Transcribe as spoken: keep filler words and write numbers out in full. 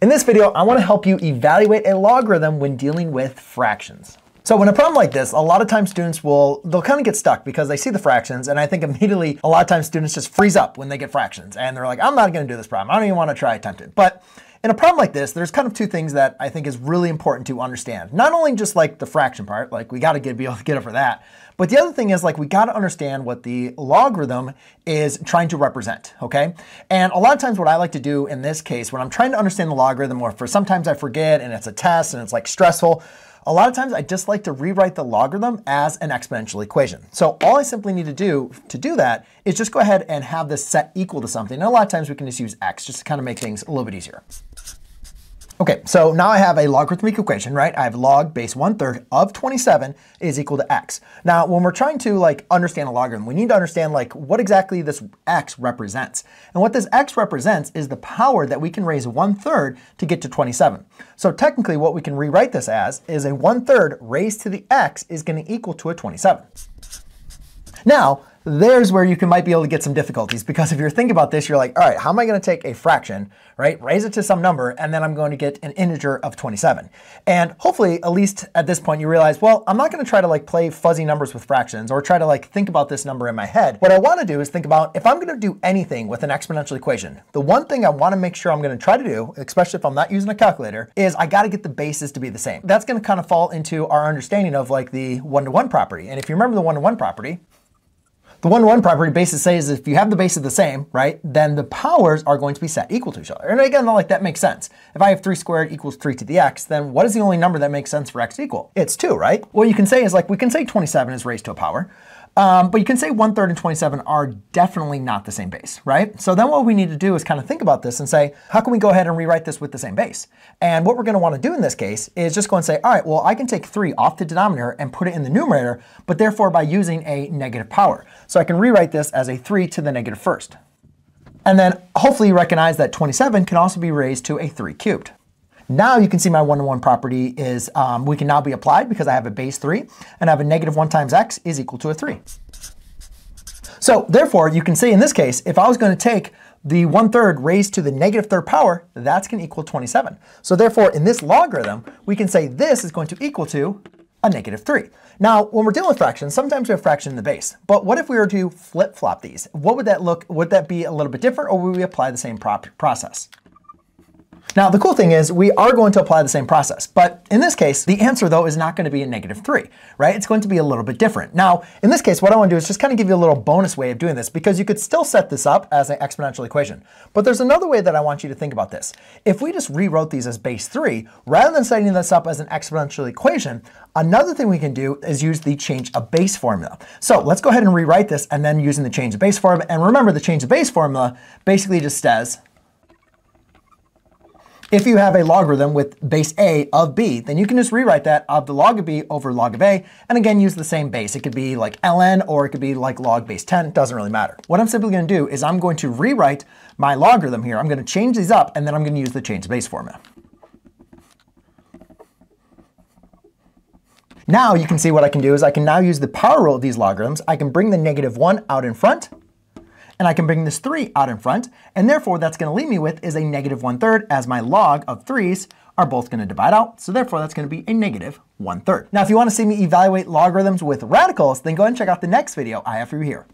In this video, I want to help you evaluate a logarithm when dealing with fractions. So when a problem like this, a lot of times students will, they'll kind of get stuck because they see the fractions, and I think immediately a lot of times students just freeze up when they get fractions and they're like, I'm not going to do this problem. I don't even want to try attempt it. But in a problem like this, there's kind of two things that I think is really important to understand. Not only just like the fraction part, like we got to be able to get over that, but the other thing is like we got to understand what the logarithm is trying to represent, okay? And a lot of times what I like to do in this case, when I'm trying to understand the logarithm, or for sometimes I forget and it's a test and it's like stressful, a lot of times I just like to rewrite the logarithm as an exponential equation. So all I simply need to do to do that is just go ahead and have this set equal to something. And a lot of times we can just use x just to kind of make things a little bit easier. Okay, so now I have a logarithmic equation, right? I have log base one third of twenty-seven is equal to x. Now, when we're trying to like understand a logarithm, we need to understand like what exactly this x represents. And what this x represents is the power that we can raise one third to get to twenty-seven. So technically what we can rewrite this as is a one third raised to the x is going to equal to a twenty-seven. Now, there's where you can might be able to get some difficulties, because if you're thinking about this, you're like, all right, how am I going to take a fraction, right, raise it to some number, and then I'm going to get an integer of twenty-seven? And hopefully, at least at this point, you realize, well, I'm not going to try to like play fuzzy numbers with fractions or try to like think about this number in my head. What I want to do is think about if I'm going to do anything with an exponential equation, the one thing I want to make sure I'm going to try to do, especially if I'm not using a calculator, is I got to get the bases to be the same. That's going to kind of fall into our understanding of like the one-to-one property. And if you remember the one-to-one property, the one-to-one property basically says if you have the bases the same, right, then the powers are going to be set equal to each other. And again, like that makes sense. If I have three squared equals three to the x, then what is the only number that makes sense for x to equal? It's two, right? What you can say is like we can say twenty-seven is raised to a power, um, but you can say one third and twenty-seven are definitely not the same base, right? So then what we need to do is kind of think about this and say, how can we go ahead and rewrite this with the same base? And what we're going to want to do in this case is just go and say, all right, well, I can take three off the denominator and put it in the numerator, but therefore by using a negative power. So I can rewrite this as a three to the negative first. And then hopefully you recognize that twenty-seven can also be raised to a three cubed. Now you can see my one-to-one property is, um, we can now be applied because I have a base three and I have a negative one times x is equal to a three. So therefore you can see in this case, if I was going to take the one third raised to the negative third power, that's going to equal twenty-seven. So therefore in this logarithm, we can say this is going to equal to a negative three. Now, when we're dealing with fractions, sometimes we have fraction in the base, but what if we were to flip-flop these? What would that look, would that be a little bit different, or would we apply the same process? Now, the cool thing is we are going to apply the same process, but in this case, the answer though is not going to be a negative three, right? It's going to be a little bit different. Now, in this case, what I want to do is just kind of give you a little bonus way of doing this, because you could still set this up as an exponential equation, but there's another way that I want you to think about this. If we just rewrote these as base three, rather than setting this up as an exponential equation, another thing we can do is use the change of base formula. So let's go ahead and rewrite this and then using the change of base formula. And remember the change of base formula basically just says, if you have a logarithm with base a of b, then you can just rewrite that of the log of b over log of a, and again use the same base. It could be like ln, or it could be like log base ten, it doesn't really matter. What I'm simply going to do is I'm going to rewrite my logarithm here. I'm going to change these up, and then I'm going to use the change of base formula. Now you can see what I can do is I can now use the power rule of these logarithms. I can bring the negative one out in front, and I can bring this three out in front, and therefore that's going to leave me with is a negative one third, as my log of threes are both going to divide out, so therefore that's going to be a negative one third. Now if you want to see me evaluate logarithms with radicals, then go ahead and check out the next video I have for you here.